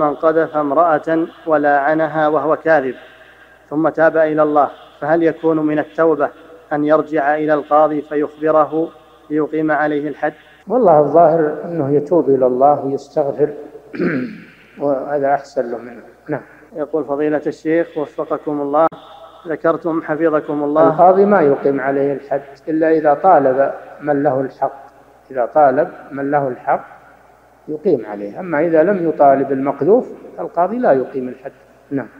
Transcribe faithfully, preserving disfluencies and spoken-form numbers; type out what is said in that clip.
من قذف امرأة ولاعنها وهو كاذب ثم تاب إلى الله، فهل يكون من التوبة أن يرجع إلى القاضي فيخبره ليقيم عليه الحد؟ والله الظاهر أنه يتوب إلى الله ويستغفر وهذا أحسن له منه. نعم. يقول فضيلة الشيخ وفقكم الله، ذكرتم حفظكم الله القاضي ما يقيم عليه الحد إلا إذا طالب من له الحق، إذا طالب من له الحق يقيم عليه، أما إذا لم يطالب المقذوف القاضي لا يقيم الحد. نعم.